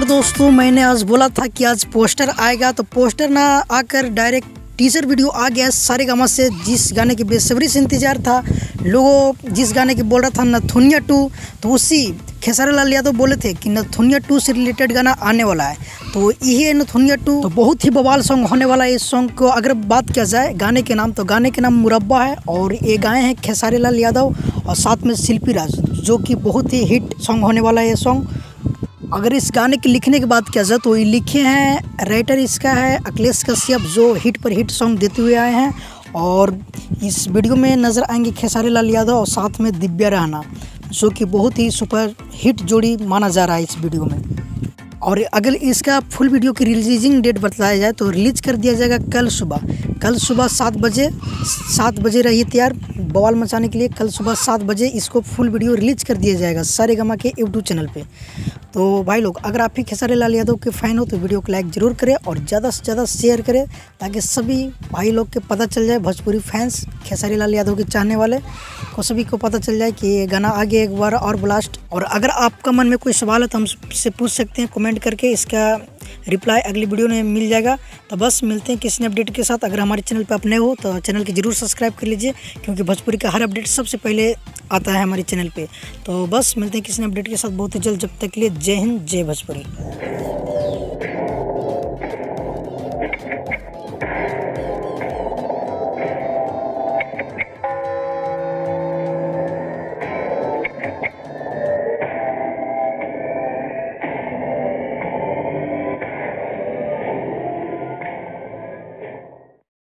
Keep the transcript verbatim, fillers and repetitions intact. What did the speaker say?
नमस्कार दोस्तों, मैंने आज बोला था कि आज पोस्टर आएगा तो पोस्टर ना आकर डायरेक्ट टीजर वीडियो आ गया सारेगामा से, जिस गाने की बेसब्री से इंतजार था लोगों, जिस गाने की बोल रहा था ना थुनिया टू, तो उसी खेसारी लाल यादव बोले थे कि ना थुनिया टू से रिलेटेड गाना आने वाला है। तो ये ना थुनिया टू तो बहुत ही बवाल सॉन्ग होने वाला है। इस सॉन्ग को अगर बात किया जाए गाने के नाम, तो गाने के नाम मुरब्बा है और ये गाए हैं खेसारी लाल यादव और साथ में शिल्पीराज, जो कि बहुत ही हिट सॉन्ग होने वाला है ये सॉन्ग। अगर इस गाने के लिखने की बात किया जाए तो ये लिखे हैं, राइटर इसका है अखिलेश कश्यप, जो हिट पर हिट सॉन्ग देते हुए आए हैं। और इस वीडियो में नज़र आएंगे खेसारी लाल यादव और साथ में दिव्या रहलान, जो कि बहुत ही सुपर हिट जोड़ी माना जा रहा है इस वीडियो में। और अगर इसका फुल वीडियो की रिलीजिंग डेट बताया जाए तो रिलीज़ कर दिया जाएगा कल सुबह, कल सुबह सात बजे सात बजे रहिए तैयार बवाल मचाने के लिए। कल सुबह सात बजे इसको फुल वीडियो रिलीज कर दिया जाएगा सारेगामा के यूट्यूब चैनल पे। तो भाई लोग, अगर आप ही खेसारी लाल यादव के फ़ैन हो तो वीडियो को लाइक ज़रूर करें और ज़्यादा से ज़्यादा शेयर करें, ताकि सभी भाई लोग के पता चल जाए, भोजपुरी फैंस खेसारी लाल यादव के चाहने वाले को सभी को पता चल जाए कि ये गाना आगे एक बार और ब्लास्ट। और अगर आपका मन में कोई सवाल है तो हमसे पूछ सकते हैं कमेंट करके, इसका रिप्लाई अगली वीडियो में मिल जाएगा। तो बस मिलते हैं किसी अपडेट के साथ। अगर हमारे चैनल पर अपने हो तो चैनल की ज़रूर सब्सक्राइब कर लीजिए, क्योंकि भोजपुरी का हर अपडेट सबसे पहले आता है हमारे चैनल पे। तो बस मिलते हैं किसी अपडेट के साथ बहुत ही जल्द। जब तक के लिए जय हिंद, जय भोजपुरी।